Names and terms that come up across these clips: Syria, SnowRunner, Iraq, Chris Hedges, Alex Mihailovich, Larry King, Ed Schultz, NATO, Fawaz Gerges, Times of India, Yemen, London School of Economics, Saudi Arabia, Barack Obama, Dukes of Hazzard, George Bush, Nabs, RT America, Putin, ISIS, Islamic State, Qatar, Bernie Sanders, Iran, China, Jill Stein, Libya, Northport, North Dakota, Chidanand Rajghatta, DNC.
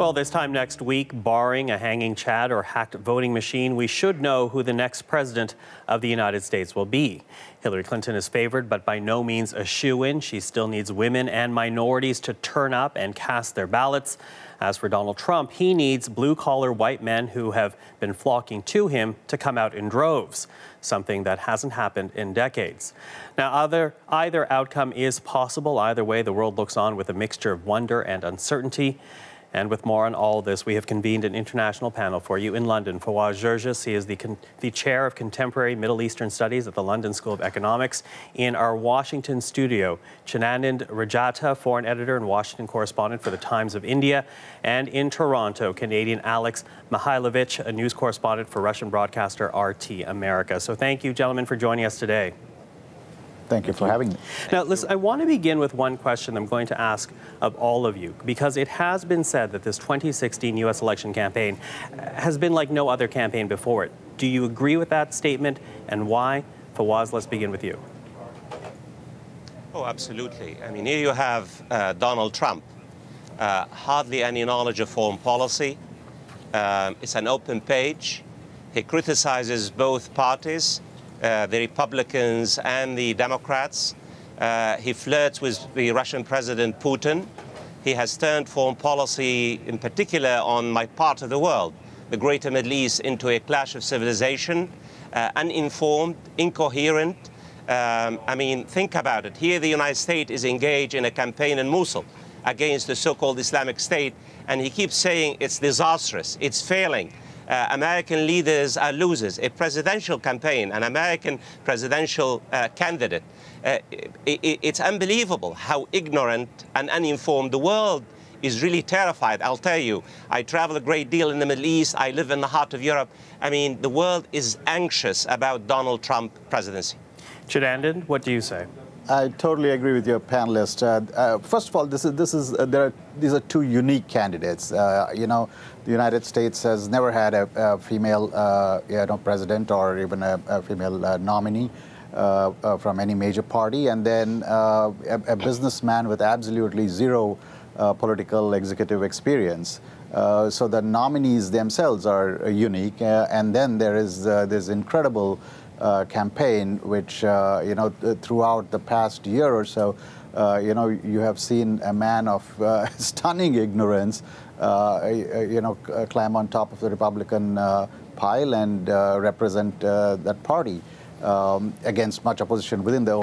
Well, this time next week, barring a hanging chat or hacked voting machine, we should know who the next president of the United States will be. Hillary Clinton is favored, but by no means a shoo-in. She still needs women and minorities to turn up and cast their ballots. As for Donald Trump, he needs blue-collar white men who have been flocking to him to come out in droves, something that hasn't happened in decades. Now, either outcome is possible. Either way, the world looks on with a mixture of wonder and uncertainty. And with more on all this, we have convened an international panel for you in London. Fawaz Gerges, he is the chair of Contemporary Middle Eastern Studies at the London School of Economics. In our Washington studio, Chidanand Rajghatta, foreign editor and Washington correspondent for the Times of India. And in Toronto, Canadian Alex Mihailovich, a news correspondent for Russian broadcaster RT America. So thank you, gentlemen, for joining us today. Thank you for having me. Now, listen, I want to begin with one question I'm going to ask of all of you, because it has been said that this 2016 U.S. election campaign has been like no other campaign before it. Do you agree with that statement, and why? Fawaz, let's begin with you. Oh, absolutely. I mean, here you have Donald Trump. Hardly any knowledge of foreign policy. It's an open page. He criticizes both parties. The Republicans and the Democrats. He flirts with the Russian President Putin. He has turned foreign policy, in particular on my part of the world, the greater Middle East, into a clash of civilization, uninformed, incoherent. I mean, think about it. Here the United States is engaged in a campaign in Mosul against the so-called Islamic State, and he keeps saying it's disastrous, it's failing. American leaders are losers. A presidential campaign, an American presidential candidate. It's unbelievable how ignorant and uninformed the world is. Really terrified, I'll tell you. I travel a great deal in the Middle East. I live in the heart of Europe. I mean, the world is anxious about Donald Trump's presidency. Chidanand, what do you say? I totally agree with your panelists. First of all, these are two unique candidates. You know, the United States has never had a female president or even a female nominee from any major party, and then a businessman with absolutely zero political executive experience. So the nominees themselves are unique, and then there is this incredible campaign, which throughout the past year or so, you have seen a man of stunning ignorance, climb on top of the Republican pile and represent that party against much opposition within their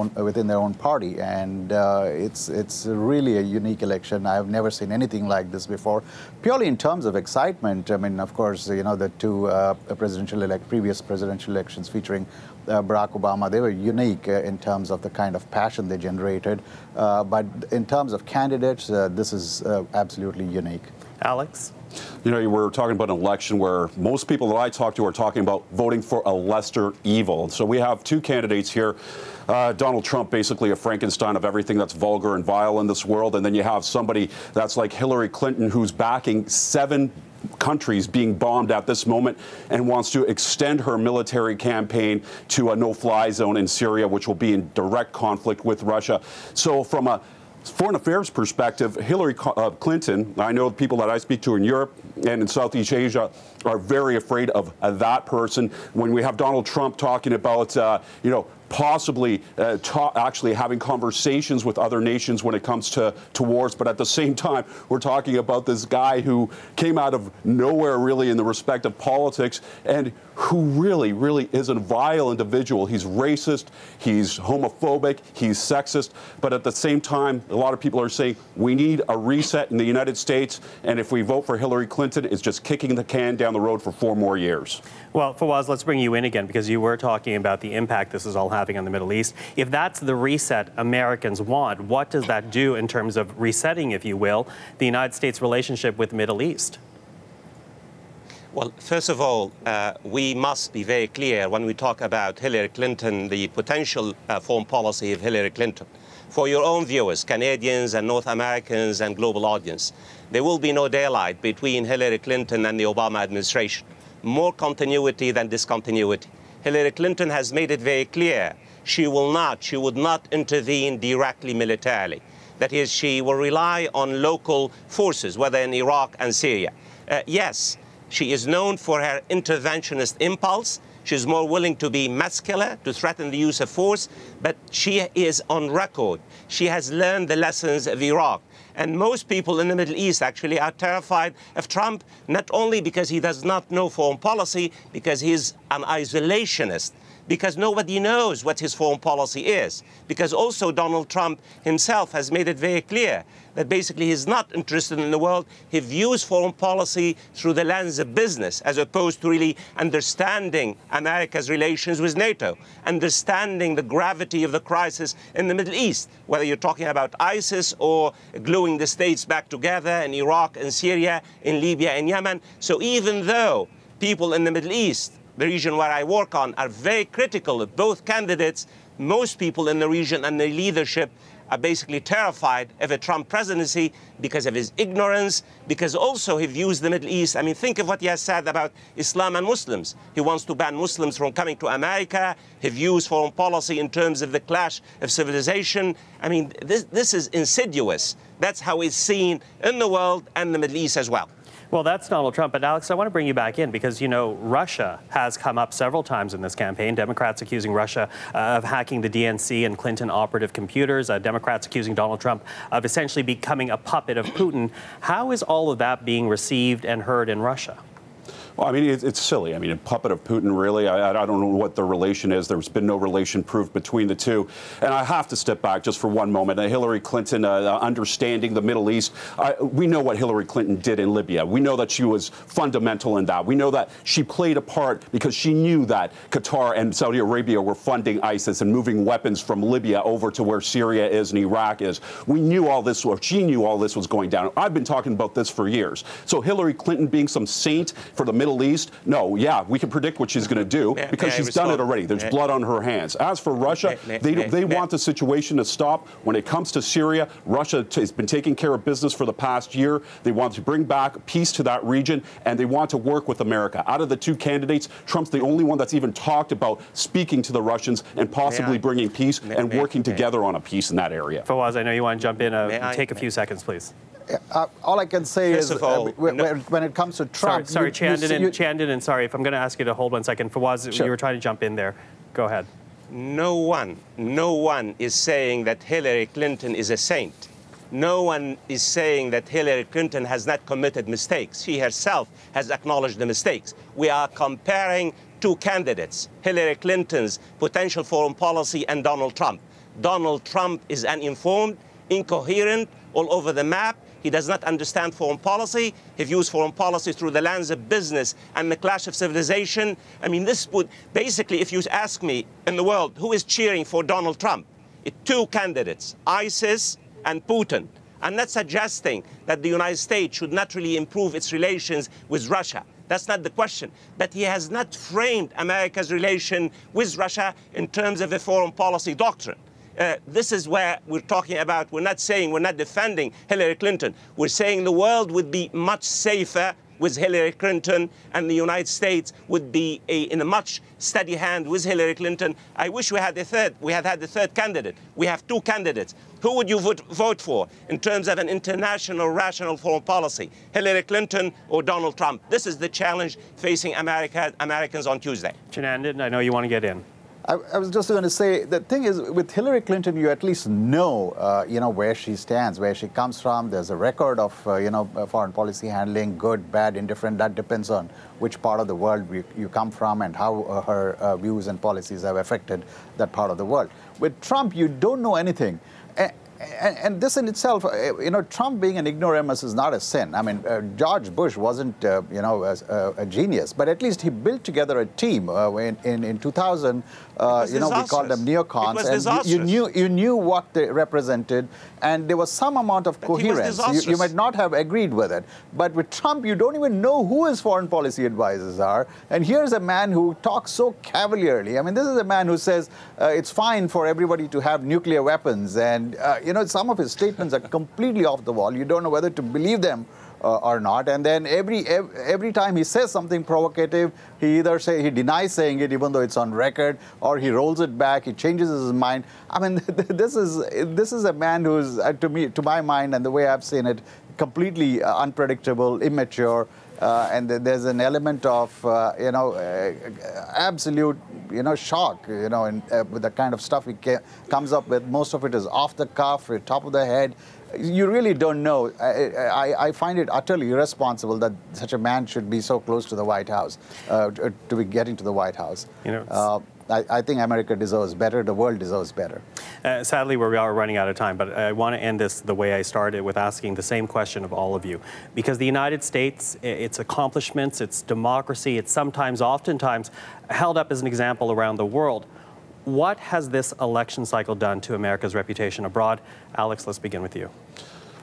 own party, and it's really a unique election. I have never seen anything like this before. Purely in terms of excitement, I mean, of course, you know, the two previous presidential elections featuring Barack Obama, they were unique in terms of the kind of passion they generated. But in terms of candidates, this is absolutely unique. Alex? You know, we're talking about an election where most people that I talk to are talking about voting for a lesser evil. So we have two candidates here. Donald Trump, basically a Frankenstein of everything that's vulgar and vile in this world. And then you have somebody that's like Hillary Clinton, who's backing seven countries being bombed at this moment and wants to extend her military campaign to a no-fly zone in Syria, which will be in direct conflict with Russia. So from a foreign affairs perspective, Hillary Clinton, I know the people that I speak to in Europe and in Southeast Asia are very afraid of that person. When we have Donald Trump talking about, possibly actually having conversations with other nations when it comes to wars. But at the same time, we're talking about this guy who came out of nowhere, really, in the respect of politics, and who really, really is a vile individual. He's racist, he's homophobic, he's sexist. But at the same time, a lot of people are saying we need a reset in the United States, and if we vote for Hillary Clinton, it's just kicking the can down the road for 4 more years. Well, Fawaz, let's bring you in again, because you were talking about the impact this is all having on the Middle East. If that's the reset Americans want, what does that do in terms of resetting, if you will, the United States relationship with the Middle East? Well, first of all, we must be very clear when we talk about Hillary Clinton, the potential foreign policy of Hillary Clinton. For your own viewers, Canadians and North Americans and global audience, there will be no daylight between Hillary Clinton and the Obama administration. More continuity than discontinuity. Hillary Clinton has made it very clear she would not intervene directly militarily. that is, she will rely on local forces, whether in Iraq and Syria. Yes, she is known for her interventionist impulse. She's more willing to be muscular, to threaten the use of force, but she is on record. She has learned the lessons of Iraq. And most people in the Middle East actually are terrified of Trump, not only because he does not know foreign policy, because he's an isolationist, because nobody knows what his foreign policy is, because also Donald Trump himself has made it very clear that basically he's not interested in the world. He views foreign policy through the lens of business, as opposed to really understanding America's relations with NATO, understanding the gravity of the crisis in the Middle East, whether you're talking about ISIS or gluing the states back together in Iraq and Syria, in Libya and Yemen. So even though people in the Middle East, the region where I work on, are very critical of both candidates, most people in the region and their leadership are basically terrified of a Trump presidency because of his ignorance, because also he views the Middle East. I mean, think of what he has said about Islam and Muslims. He wants to ban Muslims from coming to America. He views foreign policy in terms of the clash of civilization. I mean, this is insidious. That's how it's seen in the world and the Middle East as well. Well, that's Donald Trump. But, Alex, I want to bring you back in because, you know, Russia has come up several times in this campaign. Democrats accusing Russia of hacking the DNC and Clinton operative computers. Democrats accusing Donald Trump of essentially becoming a puppet of Putin. How is all of that being received and heard in Russia? Well, I mean, it's silly. I mean, a puppet of Putin, really? I don't know what the relation is. There's been no relation proved between the two. And I have to step back just for one moment. Hillary Clinton understanding the Middle East. We know what Hillary Clinton did in Libya. We know that she was fundamental in that. We know that she played a part because she knew that Qatar and Saudi Arabia were funding ISIS and moving weapons from Libya over to where Syria is and Iraq is. We knew all this, or she knew all this was going down. I've been talking about this for years. So Hillary Clinton being some saint for the Middle East, no, yeah, we can predict what she's going to do because she's done it already. There's blood on her hands. As for Russia, they want the situation to stop. When it comes to Syria, Russia has been taking care of business for the past year. They want to bring back peace to that region, and they want to work with America. Out of the two candidates, Trump's the only one that's even talked about speaking to the Russians and possibly bringing peace and working together on a peace in that area. Fawaz, I know you want to jump in. Take a few seconds, please. All I can say is, when it comes to Trump... Sorry, Chidanand, sorry, if I'm going to ask you to hold one second. Fawaz, sure. You were trying to jump in there. Go ahead. No one is saying that Hillary Clinton is a saint. No one is saying that Hillary Clinton has not committed mistakes. She herself has acknowledged the mistakes. We are comparing two candidates, Hillary Clinton's potential foreign policy and Donald Trump. Donald Trump is uninformed, incoherent, all over the map. He does not understand foreign policy. He views foreign policy through the lens of business and the clash of civilization. I mean, this would basically, if you ask me in the world, who is cheering for Donald Trump? Two candidates, ISIS and Putin. I'm not suggesting that the United States should not really improve its relations with Russia. That's not the question. But he has not framed America's relation with Russia in terms of a foreign policy doctrine. This is where we're talking about, we're not defending Hillary Clinton. We're saying the world would be much safer with Hillary Clinton, and the United States would be in a much steady hand with Hillary Clinton. I wish we had a third. We had had the third candidate. We have two candidates. Who would you vote for in terms of an international, rational foreign policy? Hillary Clinton or Donald Trump? This is the challenge facing Americans on Tuesday. Chidanand, I know you want to get in. I was just going to say, the thing is, with Hillary Clinton, you at least know, where she stands, where she comes from. There's a record of, foreign policy handling, good, bad, indifferent. That depends on which part of the world you come from and how her views and policies have affected that part of the world. With Trump, you don't know anything. And this in itself, Trump being an ignoramus is not a sin. I mean, George Bush wasn't, a genius, but at least he built together a team in 2000. We called them neocons, and you knew what they represented, and there was some amount of coherence. You might not have agreed with it, but with Trump, you don't even know who his foreign policy advisors are. And here's a man who talks so cavalierly. I mean, this is a man who says it's fine for everybody to have nuclear weapons, and some of his statements are completely off the wall. You don't know whether to believe them or not. And then every time he says something provocative, he either denies saying it, even though it's on record, or he rolls it back. He changes his mind. I mean, this is a man who is, to my mind, and the way I've seen it, completely unpredictable, immature. And there's an element of, absolute, shock, and with the kind of stuff he comes up with. Most of it is off the cuff, top of the head. You really don't know. I find it utterly irresponsible that such a man should be so close to the White House, to be getting to the White House. I think America deserves better. The world deserves better. Sadly, we are running out of time, but I want to end this the way I started, with asking the same question of all of you. Because the United States, its accomplishments, its democracy, it's sometimes, oftentimes, held up as an example around the world. What has this election cycle done to America's reputation abroad? Alex, let's begin with you.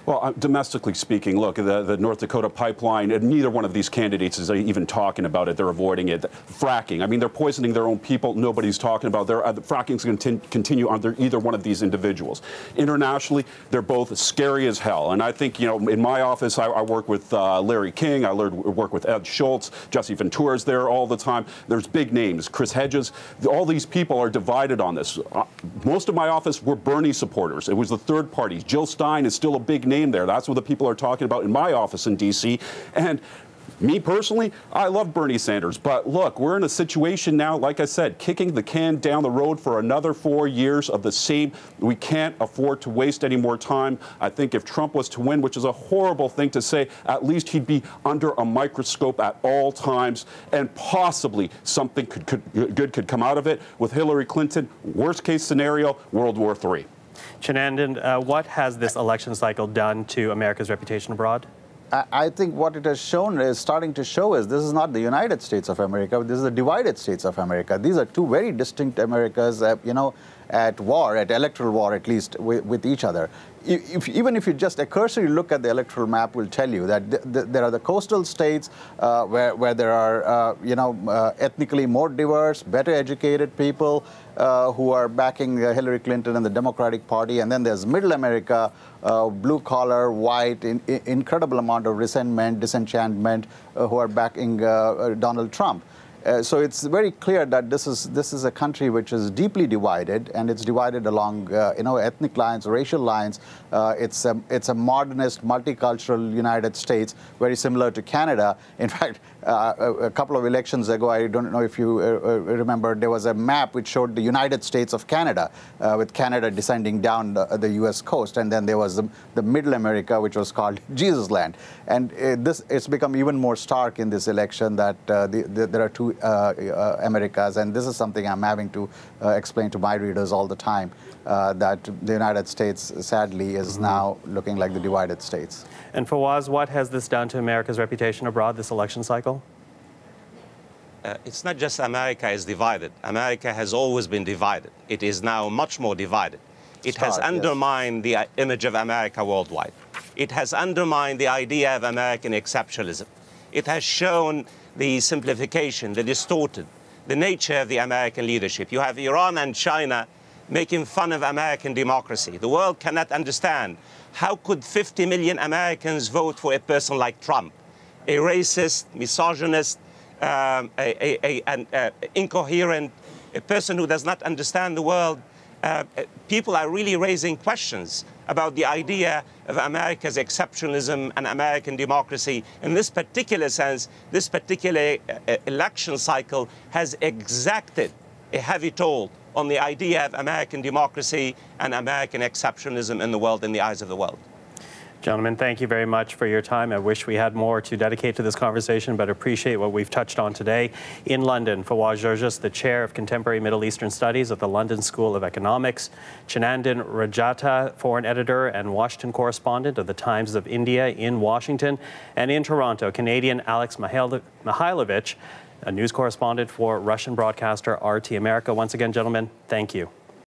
Well, domestically speaking, look, the North Dakota pipeline, and neither one of these candidates is even talking about it. They're avoiding it. Fracking, I mean, they're poisoning their own people. Nobody's talking about it. Fracking's going to continue under either one of these individuals. Internationally, they're both scary as hell. And I think, in my office, I work with Larry King. I work with Ed Schultz. Jesse Ventura's there all the time. There's big names. Chris Hedges. All these people are divided on this. Most of my office were Bernie supporters. It was the third party. Jill Stein is still a big name there. That's what the people are talking about in my office in D.C. And me personally, I love Bernie Sanders. But look, we're in a situation now, like I said, kicking the can down the road for another 4 years of the same. We can't afford to waste any more time. I think if Trump was to win, which is a horrible thing to say, at least he'd be under a microscope at all times, and possibly something good could come out of it. With Hillary Clinton, worst case scenario, World War III. Chidanand, what has this election cycle done to America's reputation abroad? I think what it has shown is this is not the United States of America. This is the divided states of America. These are two very distinct Americas, at war, at electoral war at least, with each other. Even if you just a cursory look at the electoral map will tell you that there are the coastal states where there are, ethnically more diverse, better educated people who are backing Hillary Clinton and the Democratic Party. And then there's Middle America, blue collar, white, incredible amount of resentment, disenchantment, who are backing Donald Trump. So it's very clear that this is a country which is deeply divided, and it's divided along ethnic lines, racial lines. It's a modernist, multicultural United States, very similar to Canada. In fact, a couple of elections ago, I don't know if you remember, there was a map which showed the United States of Canada, with Canada descending down the U.S. coast, and then there was the Middle America, which was called Jesus Land. And it's become even more stark in this election that there are two Americas, and this is something I'm having to explain to my readers all the time, that the United States, sadly, is now looking like the divided states. And Fawaz, what has this done to America's reputation abroad, this election cycle? It's not just America is divided. America has always been divided. It is now much more divided. It has undermined the image of America worldwide. It has undermined the idea of American exceptionalism. It has shown the simplification, the distorted, the nature of the American leadership. You have Iran and China making fun of American democracy. The world cannot understand how could 50 million Americans vote for a person like Trump, a racist, misogynist, an incoherent, a person who does not understand the world. People are really raising questions about the idea of America's exceptionalism and American democracy. In this particular sense, this particular election cycle has exacted a heavy toll on the idea of American democracy and American exceptionalism in the world, in the eyes of the world. Gentlemen, thank you very much for your time. I wish we had more to dedicate to this conversation, but appreciate what we've touched on today. In London, Fawaz Gerges, the Chair of Contemporary Middle Eastern Studies at the London School of Economics; Chidanand Rajghatta, Foreign Editor and Washington Correspondent of the Times of India in Washington; and in Toronto, Canadian Alex Mihailovich, a news correspondent for Russian broadcaster RT America. Once again, gentlemen, thank you.